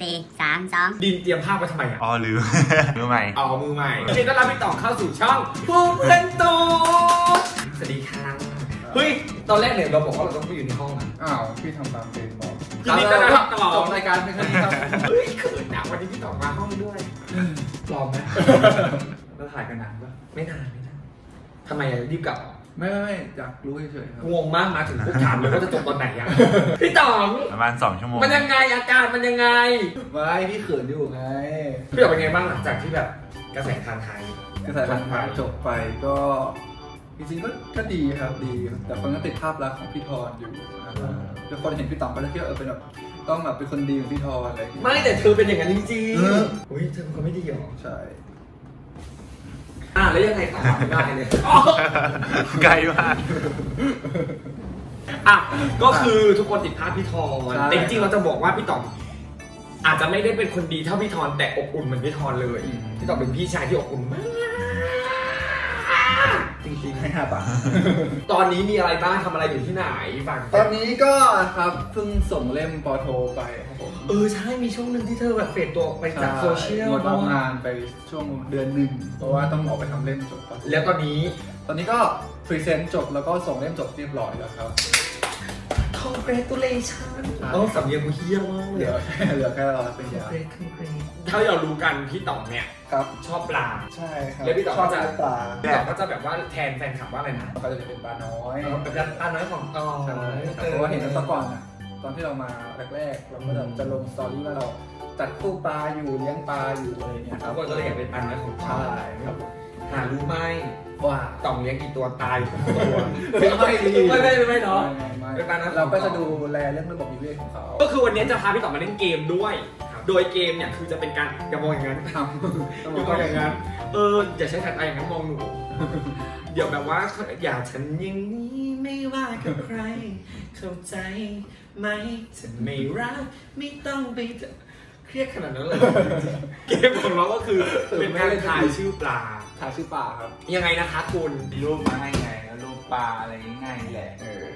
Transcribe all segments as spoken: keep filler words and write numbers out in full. สี่สามสองดินเตรียมภาพไว้ทำไมอ่ะอ๋อลืมมือใหม่อ๋อมือใหม่ยินดีต้อนรับพี่ต่องเข้าสู่ช่องปูเป็นตูสวัสดีครับเฮ้ยตอนแรกเนี่ยเราบอกว่าเราต้องไปอยู่ในห้องนะอ้าวพี่ทำตามเฟรมบอกยินดีต้อนรับต่อจบรายการเป็นครั้งนี้ครับเฮ้ยเขินนะวันนี้พี่ต่องมาห้องด้วยปลอมไหมเราถ่ายกันนานปะไม่นานไม่นานทำไมรีบกลับไม่ไม่อยากรู้เฉยๆครับงงมากมาถึงก็ถามเลยว่าจะจบตอนไหนอ่ะพี่ต่องประมาณสองชั่วโมงมันยังไงอาการมันยังไงวายพี่เขินอยู่ไงพี่ต่องเป็นไงบ้างหลังจากที่แบบกระแสทางไทยกระแสทางไทยจบไปก็จริงๆก็ดีครับดีแต่คนก็ติดภาพลักษณ์ของพี่ธรอยู่ทุกคนเห็นพี่ต่องก็จะคิดว่าเออเป็นแบบต้องแบบเป็นคนดีของพี่ธรอะไรไม่แต่เธอเป็นอย่างนั้นจริงๆอุ้ยเธอเป็นคนไม่ดีหรอใช่อ่าแล้วยังไงต่อไม่ได้เลยไกลมากอ่ะก็คือทุกคนติดภาพพี่ธรแต่จริงๆเราจะบอกว่าพี่ต่องอาจจะไม่ได้เป็นคนดีเท่าพี่ธรแต่อบอุ่นเหมือนพี่ธรเลยพี่ต่องเป็นพี่ชายที่อบอุ่นมากจริงๆให้ห้าบาทตอนนี้มีอะไรบ้างทำอะไรอยู่ที่ไหนบ้างตอนนี้ก็ครับเพิ่งส่งเล่มปอโทไปครับผมเออใช่มีช่วงหนึ่งที่เธอแบบเฟดตัวไปจากโซเชียลงดงานไปช่วงเดือนหนึ่งเพราะว่าต้องออกไปทำเล่มจบแล้วตอนนี้ตอนนี้ก็พรีเซนต์จบแล้วก็ส่งเล่มจบเรียบร้อยแล้วครับ congratulation โอ้สำเนียงกูเฮี้ยมากเลยเหลือแค่เราเป็นยาถ้าเรารู้กันพี่ต่องเนี่ยครับชอบปลาใช่ครับแล้วพี่ต่องก็จะปลาพี่ต่องก็จะแบบว่าแทนแฟนคลับว่าอะไรนะก็จะเป็นปลาน้อยเป็นปลาน้อยของต่อใช่เพราะว่าเห็นตะก่อนอ่ะตอนที่เรามาแรกๆเราก็จะลงสตอรี่ว่าเราจัดตู้ปลาอยู่เลี้ยงปลาอยู่อะไรอย่างเงี้ยครับก็เลยเห็นเป็นปลาน้อยของชายครับหารู้ไหมว่าต่องเลี้ยงกี่ตัวตายกี่ตัวไม่ไม่ไม่ไม่เนาะเราก็จะดูแลเรื่องระบบนิเวศของเขาก็คือวันนี้จะพาพี่ต่องมาเล่นเกมด้วยโดยเกมเนี่ยคือจะเป็นการอย่ามองอย่างนั้นครับอย่ามองอย่างนั้นเอออย่าใช้ขัดใจอย่างนั้นมองหนูเดี๋ยวแบบว่าอย่าฉันอย่างนี้ไม่ว่ากับใครเข้าใจไหมฉันไม่รักไม่ต้องไปเครียดขนาดนั้นเลยเกมของเราก็คือเป็นการทายชื่อปลาทายชื่อปลาครับยังไงนะคะคุณรูปมาให้ไงแล้วรูปปลาอะไรง่ายๆแหละ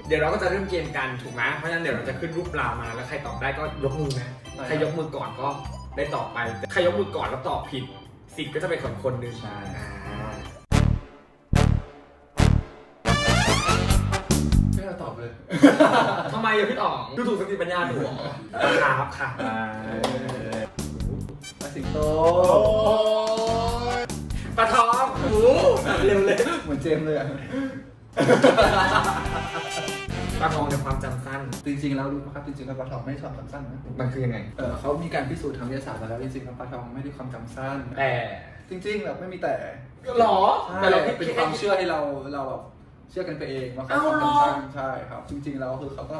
เดี๋ยวเราก็จะเริ่มเกมกันถูกไหมเพราะฉะนั้นเดี๋ยวเราจะขึ้นรูปปลามาแล้วใครตอบได้ก็ยกมือนะใครยกมือก่อนก็ได้ตอบไปใครยกมือก่อนแล้วตอบผิดสิทธิ์ก็จะเป็นของคนหนึ่งใช่ไม่เราตอบเลยทำไมพี่ต่องดูถูกสติปัญญาหนูหรอครับค่ะปลาสิงโตปลาทองโอ้เร็วเลยเหมือนเจมเลยปลาทองในความจำสั้นจริงๆแล้วรู้ไหมครับจริงๆแล้วปลาทองไม่ได้ความจำสั้นนะมันคือยังไงเออเขามีการพิสูจน์ทางวิทยาศาสตร์มาแล้วจริงๆแล้วปลาทองไม่ได้ความจำสั้นแต่จริงๆแบบไม่มีแต่หรอแต่เราเป็นความเชื่อให้เราเราแบบเชื่อกันไปเองว่าเขาความจำสั้นใช่ครับจริงๆแล้วคือเขาก็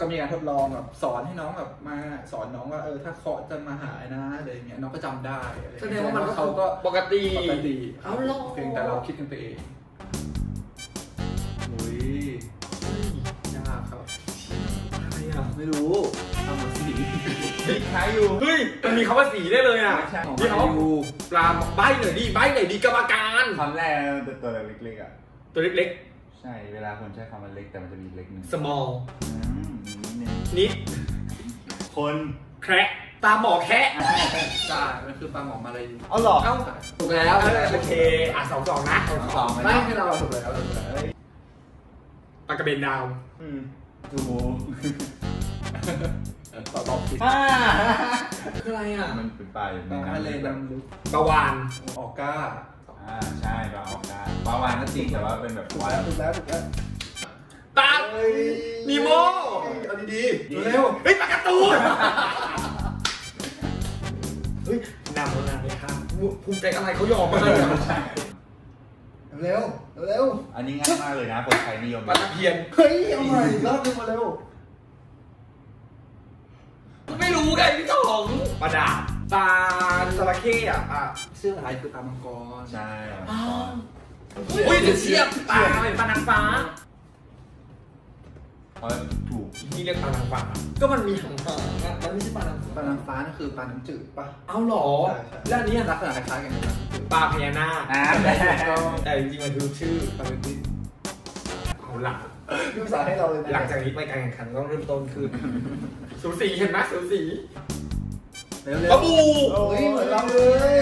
ก็มีการทดลองแบบสอนให้น้องแบบมาสอนน้องว่าเออถ้าเคาะจะมาหายนะอะไรอย่างเงี้ยน้องก็จำได้แสดงว่ามันเขาก็ปกติปกติเอาหรอเพียงแต่เราคิดกันไปเองไม่รู้ทำมาสีใช้อยู่เฮ้ยมันมีคำว่าสีได้เลยอ่ะที่เขาปลาใบหน่อยดีใบหน่อยดีกรรมการคำแรกตัวเล็กๆอ่ะตัวเล็กๆใช่เวลาคนใช้คำว่าเล็กแต่มันจะมีเล็กหนึ่ง small นิดคนแคระปลาหมอแคะใช่มันคือปลาหมอมาเลยเอาหรอถูกแล้วโอเคอ่ะสองสองนะสองไม่ให้เราถูกแล้วปลากระเบนดาวดูต่อต่อผิดคืออะไรอ่ะมันเป็นปลาอยู่ในน้ำเลยน้ำลึกปลาวานออกก้าอ่าใช่ปลาออกก้าปลาวานก็จริงแต่ว่าเป็นแบบถูกแล้วถูกแล้วถูกแล้วปลานีโมเอาดีๆเร็วเฮ้ยปลาการ์ตูนเฮ้ยนำแล้วนำเลยครับภูมิใจอะไรเขายอมมาเลยเร็วเร็วอันนี้ง่ายมากเลยนะคนไทยนิยมปลาตะเพียนเฮ้ยเอาใหม่รอบนึงมาเร็วไม่รู้ไงพี่ต่องปลาดาบปลาสระเข้อะปลาเสื้อลายคือปลามังกรใช่อุ้ยเดือดเชียบปลาอะไรปลานางฟ้าถูกนี่เรียกปลานางฟ้าก็มันมีหางฟ้านะมันไม่ใช่ปลานางฟ้าปลานางฟ้านั่นคือปลาน้ำจืดปะเอาหรอแล้วอันนี้ลักษณะคล้ายๆกันปลาพญานาคแต่จริงๆมันคือชื่อปลาเป็นที่เอาหลักดูสาให้เราเลยหลังจากนี้ไปการแข่งขันต้องเริ่มต้นขึ้นสูสีเห็นไหมสูสี เร็วๆ โอ้ยเหมือนเราเลย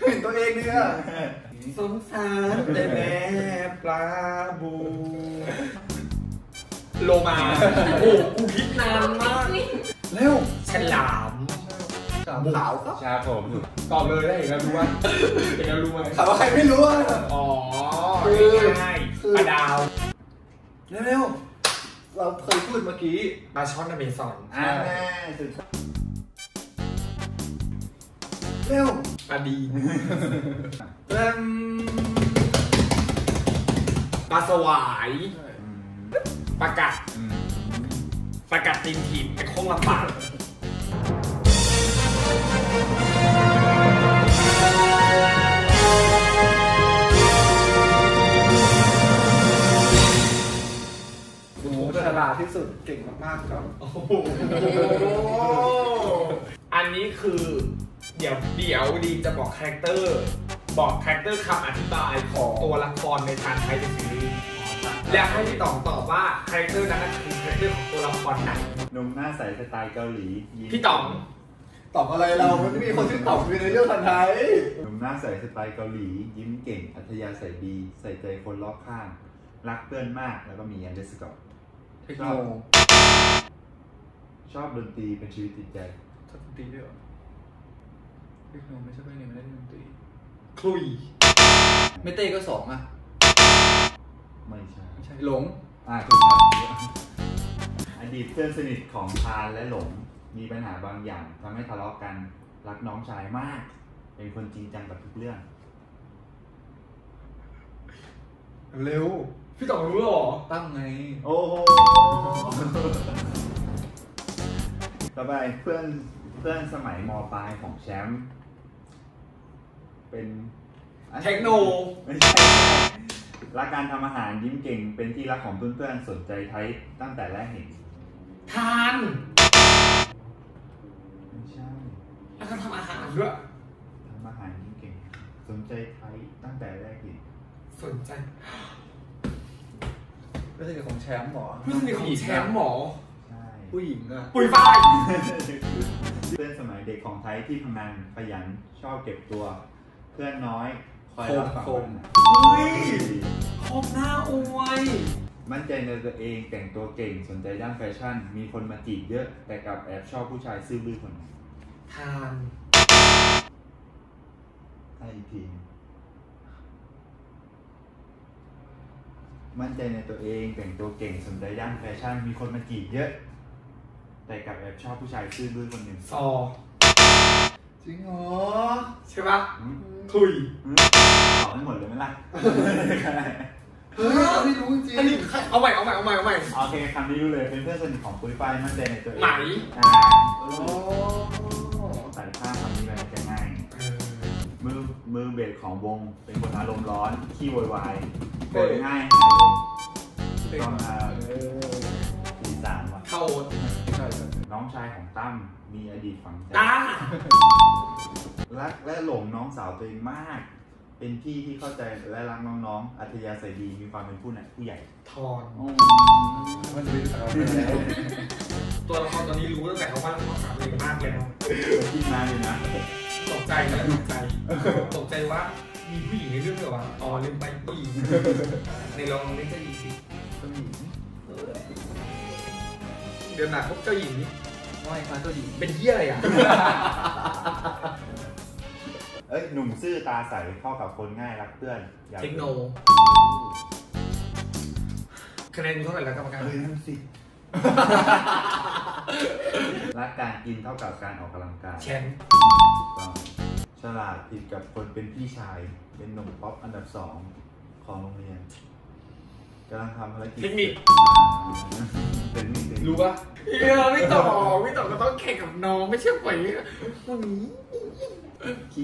เห็นตัวเองเนี่ย สงสารแต่แม่ปลาบู โลมา โอ้กูคิดนานมาก เร็ว ฉลาม ขาวขาวก็ตอบเลยได้อีกแล้วดูว่าเราเคยพูดเมื่อกี้ปลาช่อนอเมซอนปลาสวายปลากัดปลากัดตีนถีบไอ้โค้งลำบาก อันนี้คือเดี๋ยวเดี๋ยวดีจะบอกคาแรคเตอร์บอกคาแรคเตอร์คำอธิบายของตัวละครในทางไทยซีรีส์แล้วให้พี่ต๋องตอบว่าคาแรคเตอร์นั้นคือคาแรคเตอร์ของตัวละครไหนนมหน้าใสสไตล์เกาหลีพี่ต๋อง ตอบอะไรเราไม่มีคนที่ตอบอยู่ในเรื่องทันไทยหนุ่มหน้าใสสไตล์เกาหลียิ้มเก่งอัธยาศัยดีใส่ใจคนรอบข้างรักเพื่อนมากแล้วก็มีแอนเดอร์สกอตชอบดนตรีเป็นชีวิตจิตใจเทคโนชอบดนตรีด้วยเรื่องไม่ใช่ไม่ได้เรื่องดนตรีคลุยไม่เต้ก็สองอ่ะไม่ใช่หลงอ่ะคือสามอดีตเพื่อนสนิทของพานและหลง มีปัญหาบางอย่างทำให้ทะเลาะกันรักน้องชายมากเป็นคนจริงจังกับทุกเรื่องเร็วพี่ต๋องรู้หรอตั้งไงโอ้โหต่อไปเพื่อนเพื่อนสมัยมปลายของแชมป์เป็นเทคโนรักการทำอาหารยิ้มเก่งเป็นที่รักของเพื่อนๆสนใจไทยตั้งแต่แรกเห็นทาน สนใจไทยตั้งแต่แรกเห็นสนใจเพื่อนสมัยเด็กของไทยที่ทำงานประหยัดชอบเก็บตัวเพื่อนน้อยคอยรับฟังอุ้ยคบหน้าอวยมั่นใจในตัวเองแต่งตัวเก่งสนใจด้านแฟชั่นมีคนมาจีบเยอะแต่กลับแอบชอบผู้ชายซื่อบื้อคน ทานจริงเหรอใช่ปะถุยเอาใหม่เอาใหม่เอาใหม่เอาใหม่โอเคคำนี้รู้เลยเป็นเพื่อนสนิทของปุ้ยป้ายมั่นใจในตัวเองไหม น้องชายของตั้มมีอดีตฝังใจรักและหลงน้องสาวตัวเองมากเป็นที่ที่เข้าใจและรักน้องๆอัธยาศัยดีมีความเป็นผู้นำผู้ใหญ่ทอนตัวละครตอนนี้รู้ตั้งแต่เขาว่าน้องสาวเองมากเลยมากเลยนะ ตกใจนะตกใจตกใจว่ามีผู้หญิงในเรื่องเลยวะอ๋อลืมไปผู้หญิงเดือนหนักพบเจ้าหญิงไม่ค่อยตัวหญิงเป็นเหี้ยอะไรอ่ะเอ้ยหนุ่มซื่อตาใสเข้ากับคนง่ายรักเพื่อนอย่างเก่งเทคโนคะแนนเท่าไหร่แล้วกรรมการเล่นสิรักการกินเท่ากับการออกกำลังกายแชมป์ ฉลาดที่กับคนเป็นพี่ชายเป็นหนุ่มป๊อปอันดับสองของโรงเรียนกำลังทำอะไรกินขี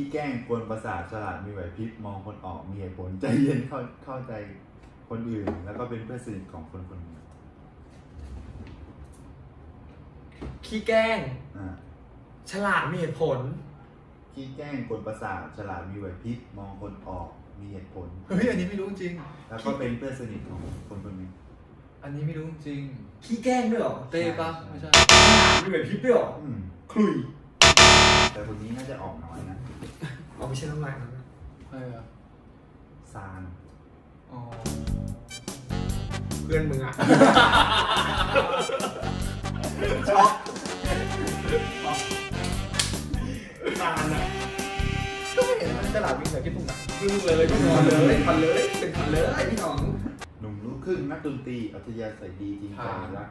้แกล้งกวนประสาทฉลาดมีไหวพริบมองคนออกมีเหตุผลใจเย็นเข้าเข้าใจคนอื่นแล้วก็เป็นเพื่อนสนิทของคนคนนี้ขี้แกล้งกวนประสาทฉลาดมีไหวพริบมองคนออกมีเหตุผล เฮ้ยอันนี้ไม่รู้จริงแล้วก็เป็นเพื่อนสนิทของคนคนนี้อันนี้ไม่รู้จริงขี้แกล้งด้วยหรอเตะปะไม่ใช่มีแบบพิบด้วยหรอคลุย แต่คนนี้น่าจะออกน้อยนะออกไม่ใช่น้ำลายนะใครอะซานอ๋อเพื่อนมึงอะช็อคซานอะก็ไม่เห็นมันจะหลับวิ่งเลยคิดปุ่งอะวิ่งเลยวิ่งเลยพันเลยเป็นพันเลยไอ้พี่น้องหนุ่มลุกขึ้นนักดนตรีอัจฉริยะใส่ดีจริงจังนะ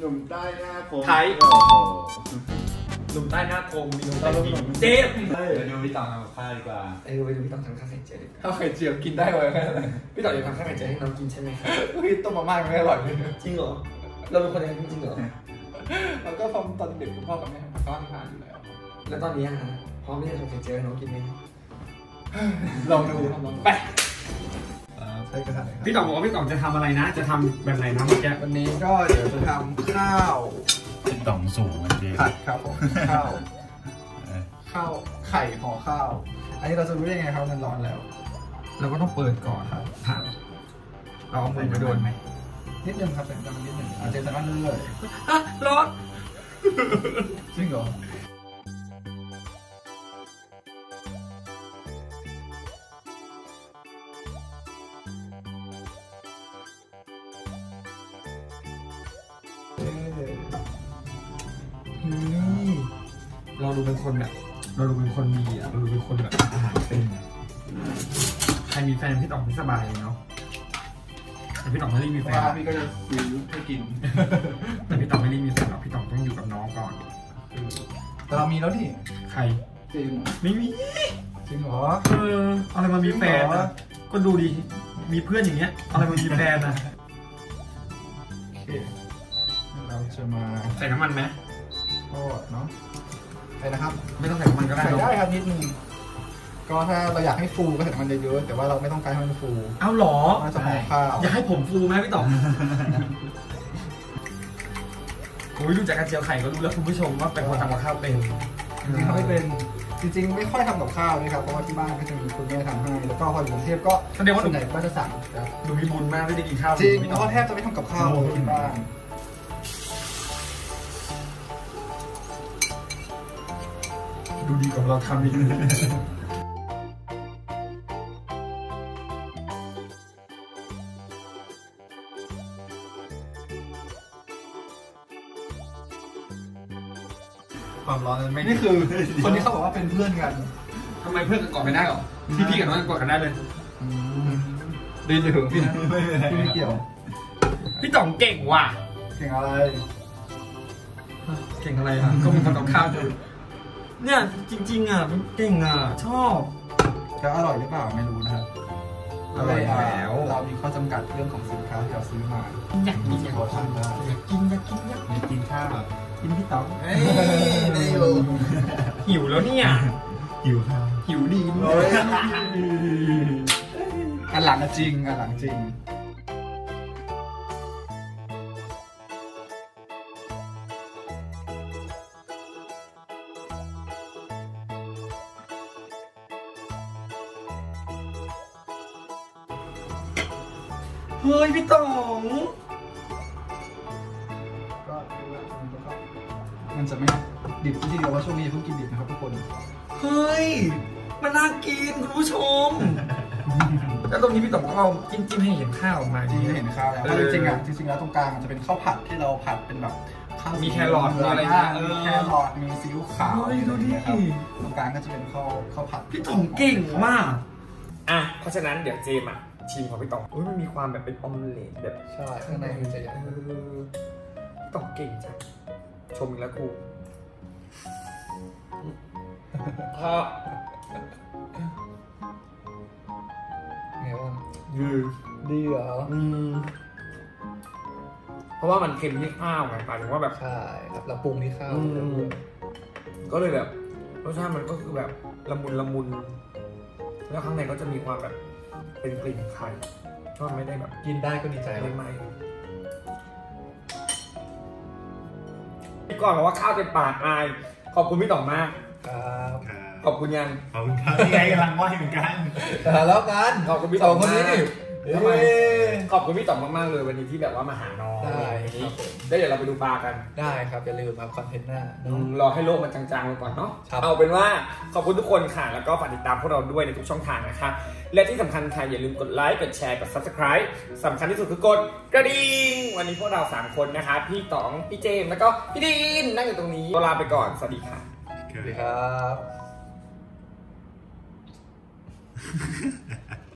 หนุ่มใต้หน้าคมไทยหนุ่มใต้หน้าคมมีหนุ่มใต้หนุ่มเจ็บไปดูพี่ต่องทำข้าวดีกว่าเออไปดูพี่ต่องทำข้าวไข่เจียวข้าวไข่เจียวกินได้ไหมพี่ต่องจะทำข้าวไข่เจียวให้น้องกินใช่ไหมพี่ต้มมาม่าไม่อร่อยจริงเหรอเราเป็นคนยังไงจริงเหรอเราก็พร้อมตอนเด็กคุณพ่อกับแม่ก็ทานอยู่แล้วแล้วตอนนี้ฮะพร้อมที่จะทำไข่เจียวให้น้องกินไหมลองดูไปพี่ต่องบอกว่าพี่ต่องจะทำอะไรนะจะทำแบบไหนนะเมื่อกี้วันนี้ก็เดี๋ยวจะทำข้าวพี่ต่องสูงจริงผัดครับผมข้าวข้าวไข่ห่อข้าวอันนี้เราจะรู้ได้ไงครับมันร้อนแล้วเราก็ต้องเปิดก่อนครับเราเอามือไปโดนไหมนิดนึงครับแต่จะมันนิดนึงอาจจะต้องเลื่อยอ่ะร้อนจริงเหรอเราดูเป็นคนแบบเราดูเป็นคนดีอ่ะเราดูเป็นคนแบบอาหารเป็นใครมีแฟนพี่ต่องไม่สบายเนาะแต่พี่ต่องไม่รีบมีแฟนพี่ก็จะซื้อให้กินแต่พี่ต่องไม่รีบมีแฟนหรอกพี่ต่องต้องอยู่กับน้องก่อนแต่เรามีแล้วดิใครจริงไม่มีจริงเหรอเอออะไรมามีแฟนอ่ะก็ดูดิมีเพื่อนอย่างเงี้ยอะไรมามีแฟนอ่ะโอเคเราจะมาใส่น้ำมันไหมก็เนาะใช่นะครับไม่ต้องใส่น้ำมันก็ได้ใส่ได้ครับนิดนึงก็ถ้าเราอยากให้ฟูก็ใส่น้ำมันเยอะๆแต่ว่าเราไม่ต้องการให้มันฟูอ้าวหรอเราจะห่อข้าวอยากให้ผมฟูไหมพี่ต่องโอ้ยดูจากการเจียวไข่ก็รู้แล้วคุณผู้ชมว่าเป็นคนทำกับข้าวเป็นจริงๆไม่เป็นจริงๆไม่ค่อยทำกับข้าวนะครับเพราะว่าที่บ้านก็จะมีคุณแม่ทำให้แล้วก็พออยู่กรุงเทพก็ส่วนใหญ่ก็จะสั่งดูมีบุญมากไม่ได้กินข้าวจริงเพราะแทบจะไม่ทำกับข้าวเลยที่บ้านดูดีกว่าเราทำอีกเลยความร้อนนั้นไม่นี่คือคนที่เขาบอกว่าเป็นเพื่อนกันทำไมเพื่อนกันกอดไม่ได้หรอพี่พี่กับน้องกันกอดกันได้เลยดีจังพี่ไม่เกี่ยวพี่ต่องเก่งว่ะเก่งอะไรเก่งอะไรอ่ะก็มีคนต้องข้าวดูเนี่ยจริงๆอ่ะเก่งอ่ะชอบจะอร่อยหรือเปล่าไม่รู้นะครับอร่อยแล้วเรามีข้อจำกัดเรื่องของสินค้าที่เราซื้อมาอยากกินอยากกินอยากกินอยากกินอยากกินข้าวกินพี่ต๊อกไม่รู้หิวแล้วเนี่ยหิวข้าวหิวดีเลยอันหลังจริงอันหลังจริงเฮ้ยพี่ต่องก็มันจะไม่ดิบจริงๆแต่ว่าช่วงนี้อย่าเพิ่งกินดิบนะครับทุกคนเฮ้ยมันน่ากินคุณผู้ชมแล้วตรงนี้พี่ต่องก็เอาจิ้มจิ้มให้เห็นข้าวมาจริงๆเห็นข้าวแล้วจริงๆอ่ะจริงๆแล้วตรงกลางมันจะเป็นข้าวผัดที่เราผัดเป็นแบบมีแครอทมีอะไรนะมีแครอทมีซีอิ๊วขาวดูดิตรงกลางก็จะเป็นข้าวข้าวผัดพี่ต่องเก่งมากอ่ะเพราะฉะนั้นเดี๋ยวเจมอ่ะชิมของพี่ต่องมันมีความแบบเป็นออมเล็ตแบบใช่ข้างในมันจะยังต่องเก่งจังชมอีกแล้วกูพ่อไงวะดีดีเหรออืมเพราะว่ามันเค็มที่ข้าวไงป่ะถึงว่าแบบใช่ครับเราปรุงที่ข้าวก็เลยแบบรสชาติมันก็คือแบบละมุนละมุนแล้วข้างในก็จะมีความแบบเป็นกลิ่นไข่ก็ไม่ได้แบบกินได้ก็ดีใจไม่ไม่พี่ก่อนบอกว่าข้าวเป็นปากอายขอบคุณพี่ต่องมากครับขอบคุณยังขอบคุณครับนี่ไงกำลังไหวเหมือนกันแล้วกันขอบคุณพี่ต่องคนนี้ดิ ทำไมขอบคุณพี่ต๋อมมากๆเลยวันนี้ที่แบบว่ามาหาน้องได้ครับได้เดี๋ยวเราไปดูปลากันได้ครับอย่าลืมมาคอนเทนต์หน้ารอให้โลกมันจางๆไปก่อนเนาะเอาเป็นว่าขอบคุณทุกคนค่ะแล้วก็ฝากติดตามพวกเราด้วยในทุกช่องทางนะคะและที่สำคัญค่ะอย่าลืมกดไลค์กดแชร์กด ซับสไครบ์ สำคัญที่สุดคือกดกระดิ่งวันนี้พวกเราสามคนนะคะพี่ต๋อมพี่เจมแล้วก็พี่ดินนั่งอยู่ตรงนี้ลาไปก่อนสวัสดีค่ะสวัสดีครับ